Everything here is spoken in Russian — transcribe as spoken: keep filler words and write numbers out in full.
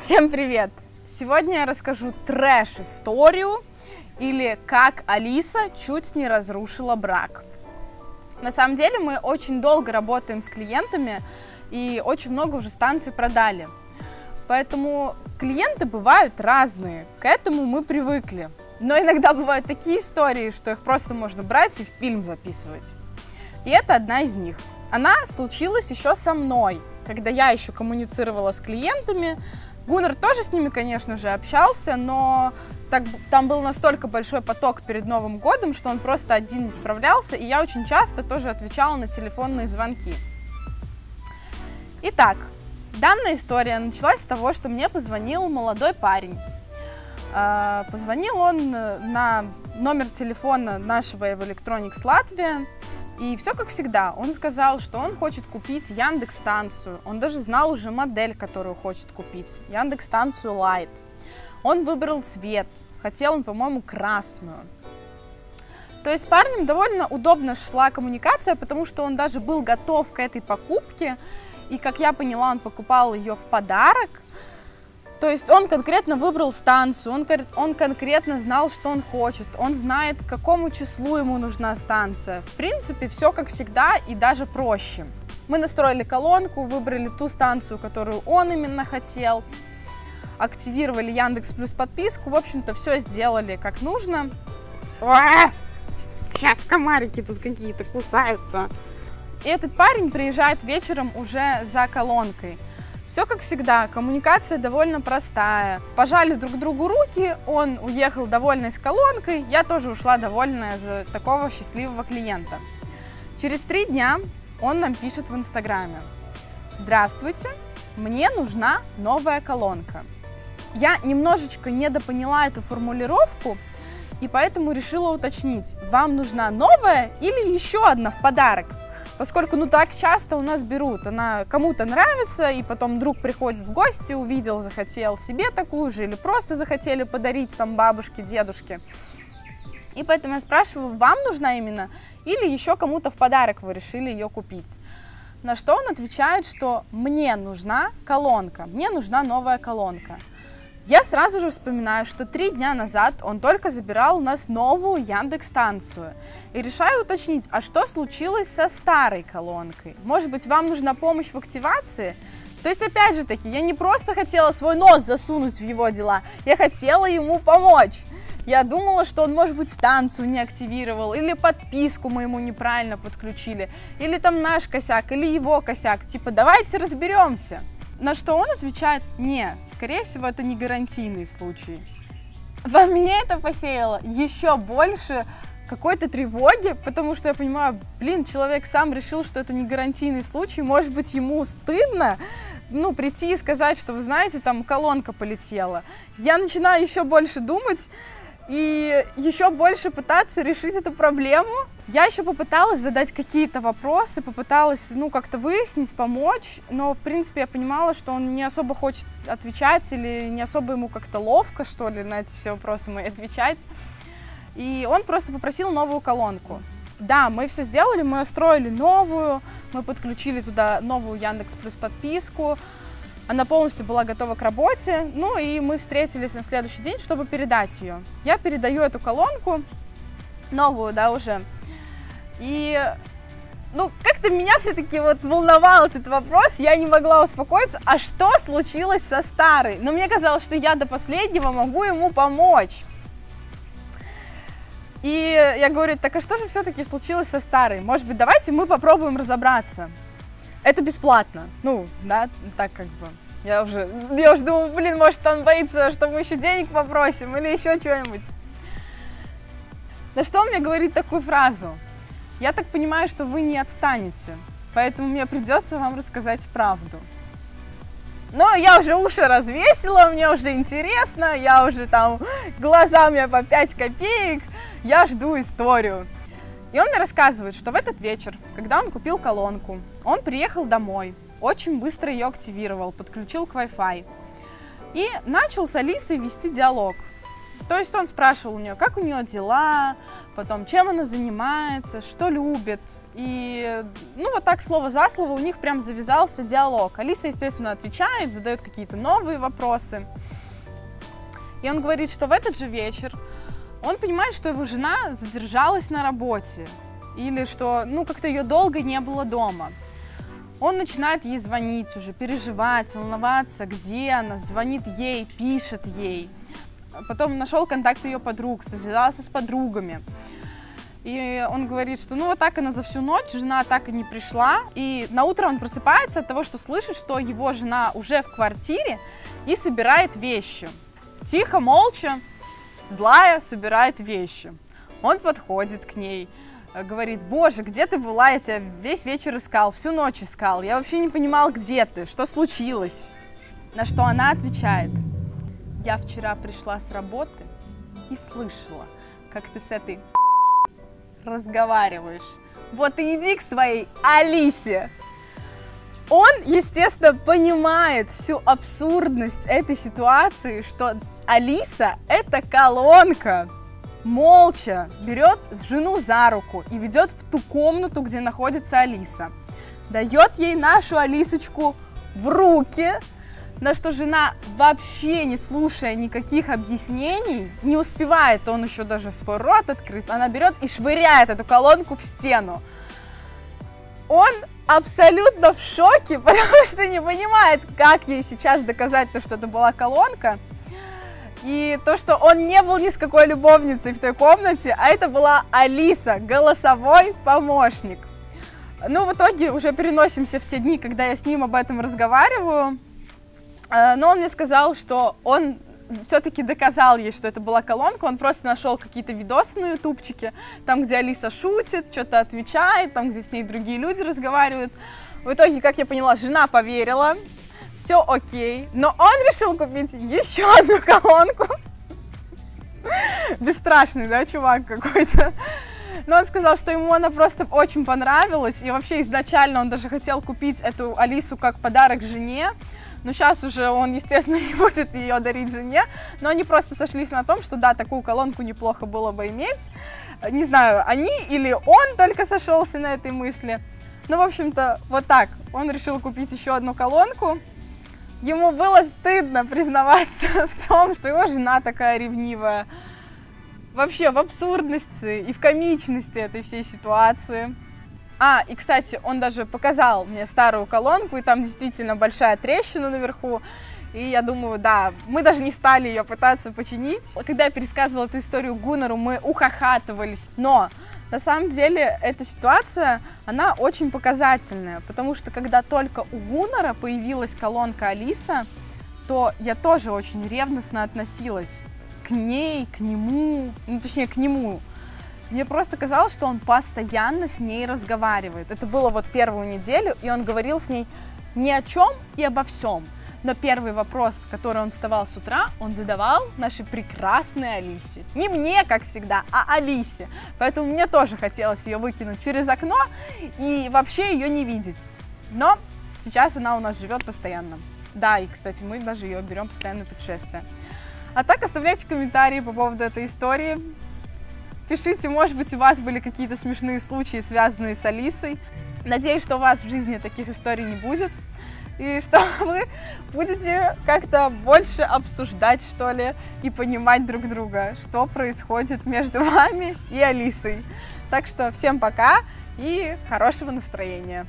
Всем привет! Сегодня я расскажу трэш-историю, или как Алиса чуть не разрушила брак. На самом деле мы очень долго работаем с клиентами и очень много уже станций продали. Поэтому клиенты бывают разные, к этому мы привыкли. Но иногда бывают такие истории, что их просто можно брать и в фильм записывать. И это одна из них. Она случилась еще со мной, когда я еще коммуницировала с клиентами. Гунар тоже с ними, конечно же, общался, но так, там был настолько большой поток перед Новым годом, что он просто один не справлялся, и я очень часто тоже отвечала на телефонные звонки. Итак, данная история началась с того, что мне позвонил молодой парень. Позвонил он на номер телефона нашего Electronics Латвия, и все как всегда. Он сказал, что он хочет купить Яндекс-станцию. Он даже знал уже модель, которую хочет купить. Яндекс-станцию Light. Он выбрал цвет. Хотел он, по-моему, красную. То есть с парнем довольно удобно шла коммуникация, потому что он даже был готов к этой покупке. И, как я поняла, он покупал ее в подарок. То есть он конкретно выбрал станцию, он, он конкретно знал, что он хочет, он знает, к какому числу ему нужна станция. В принципе, все как всегда и даже проще. Мы настроили колонку, выбрали ту станцию, которую он именно хотел, активировали Яндекс Плюс подписку, в общем-то, все сделали как нужно. О, сейчас комарики тут какие-то кусаются. И этот парень приезжает вечером уже за колонкой. Все как всегда, коммуникация довольно простая. Пожали друг другу руки, он уехал довольный с колонкой, я тоже ушла довольная за такого счастливого клиента. Через три дня он нам пишет в Инстаграме: «Здравствуйте, мне нужна новая колонка». Я немножечко недопоняла эту формулировку, и поэтому решила уточнить: вам нужна новая или еще одна в подарок? Поскольку, ну, так часто у нас берут, она кому-то нравится, и потом друг приходит в гости, увидел, захотел себе такую же, или просто захотели подарить там бабушке, дедушке. И поэтому я спрашиваю: вам нужна именно, или еще кому-то в подарок вы решили ее купить? На что он отвечает, что мне нужна колонка, мне нужна новая колонка. Я сразу же вспоминаю, что три дня назад он только забирал у нас новую Яндекс-станцию. И решаю уточнить, а что случилось со старой колонкой? Может быть, вам нужна помощь в активации? То есть, опять же таки, я не просто хотела свой нос засунуть в его дела, я хотела ему помочь. Я думала, что он, может быть, станцию не активировал, или подписку мы ему неправильно подключили, или там наш косяк, или его косяк. Типа, давайте разберемся. На что он отвечает: не, скорее всего, это не гарантийный случай. Во мне это посеяло еще больше какой-то тревоги, потому что я понимаю, блин, человек сам решил, что это не гарантийный случай, может быть, ему стыдно, ну, прийти и сказать, что, вы знаете, там колонка полетела. Я начинаю еще больше думать и еще больше пытаться решить эту проблему. Я еще попыталась задать какие-то вопросы, попыталась, ну, как-то выяснить, помочь, но, в принципе, я понимала, что он не особо хочет отвечать или не особо ему как-то ловко, что ли, на эти все вопросы мои отвечать. И он просто попросил новую колонку. Да, мы все сделали, мы устроили новую, мы подключили туда новую Яндекс Плюс подписку, она полностью была готова к работе, ну, и мы встретились на следующий день, чтобы передать ее. Я передаю эту колонку, новую, да, уже. И, ну, как-то меня все-таки вот волновал этот вопрос, я не могла успокоиться, а что случилось со старой? Но мне казалось, что я до последнего могу ему помочь. И я говорю: так а что же все-таки случилось со старой? Может быть, давайте мы попробуем разобраться. Это бесплатно, ну, да, так как бы. Я уже, я уже думала, блин, может, он боится, что мы еще денег попросим или еще что-нибудь. На что он мне говорит такую фразу: я так понимаю, что вы не отстанете, поэтому мне придется вам рассказать правду. Но я уже уши развесила, мне уже интересно, я уже там, глаза у меня по пять копеек, я жду историю. И он мне рассказывает, что в этот вечер, когда он купил колонку, он приехал домой, очень быстро ее активировал, подключил к Wi-Fi и начал с Алисой вести диалог. То есть он спрашивал у нее, как у нее дела, потом, чем она занимается, что любит. И, ну, вот так слово за слово у них прям завязался диалог. Алиса, естественно, отвечает, задает какие-то новые вопросы. И он говорит, что в этот же вечер он понимает, что его жена задержалась на работе. Или что, ну, как-то ее долго не было дома. Он начинает ей звонить уже, переживать, волноваться, где она, звонит ей, пишет ей. Потом нашел контакт ее подруг, связался с подругами. И он говорит, что ну вот так она за всю ночь, жена так и не пришла. И наутро он просыпается от того, что слышит, что его жена уже в квартире и собирает вещи. Тихо, молча, злая, собирает вещи. Он подходит к ней. Говорит, боже, где ты была, я тебя весь вечер искал, всю ночь искал, я вообще не понимал, где ты, что случилось. На что она отвечает, я вчера пришла с работы и слышала, как ты с этой разговариваешь. Вот и иди к своей Алисе. Он, естественно, понимает всю абсурдность этой ситуации, что Алиса – это колонка. Молча берет жену за руку и ведет в ту комнату, где находится Алиса. Дает ей нашу Алисочку в руки, на что жена, вообще не слушая никаких объяснений, не успевает, он еще даже свой рот открыть, она берет и швыряет эту колонку в стену. Он абсолютно в шоке, потому что не понимает, как ей сейчас доказать то, что это была колонка. И то, что он не был ни с какой любовницей в той комнате, а это была Алиса, голосовой помощник. Ну, в итоге уже переносимся в те дни, когда я с ним об этом разговариваю. Но он мне сказал, что он все-таки доказал ей, что это была колонка. Он просто нашел какие-то видосы на ютубчике, там, где Алиса шутит, что-то отвечает, там, где с ней другие люди разговаривают. В итоге, как я поняла, жена поверила. Все окей, но он решил купить еще одну колонку. Бесстрашный, да, чувак какой-то. Но он сказал, что ему она просто очень понравилась. И вообще изначально он даже хотел купить эту Алису как подарок жене. Но сейчас уже он, естественно, не будет ее дарить жене. Но они просто сошлись на том, что да, такую колонку неплохо было бы иметь. Не знаю, они или он только сошелся на этой мысли. Ну, в общем-то, вот так. Он решил купить еще одну колонку. Ему было стыдно признаваться в том, что его жена такая ревнивая. Вообще в абсурдности и в комичности этой всей ситуации. А, и, кстати, он даже показал мне старую колонку, и там действительно большая трещина наверху. И я думаю, да, мы даже не стали ее пытаться починить. Когда я пересказывала эту историю Гунару, мы ухахатывались. Но на самом деле эта ситуация, она очень показательная, потому что когда только у Гунара появилась колонка Алиса, то я тоже очень ревностно относилась к ней, к нему, ну точнее к нему. Мне просто казалось, что он постоянно с ней разговаривает. Это было вот первую неделю, и он говорил с ней ни о чем и обо всем. Но первый вопрос, который он вставал с утра, он задавал нашей прекрасной Алисе. Не мне, как всегда, а Алисе. Поэтому мне тоже хотелось ее выкинуть через окно и вообще ее не видеть. Но сейчас она у нас живет постоянно. Да, и, кстати, мы даже ее берем постоянно в путешествие. А так, оставляйте комментарии по поводу этой истории. Пишите, может быть, у вас были какие-то смешные случаи, связанные с Алисой. Надеюсь, что у вас в жизни таких историй не будет. И что вы будете как-то больше обсуждать, что ли, и понимать друг друга, что происходит между вами и Алисой. Так что всем пока и хорошего настроения!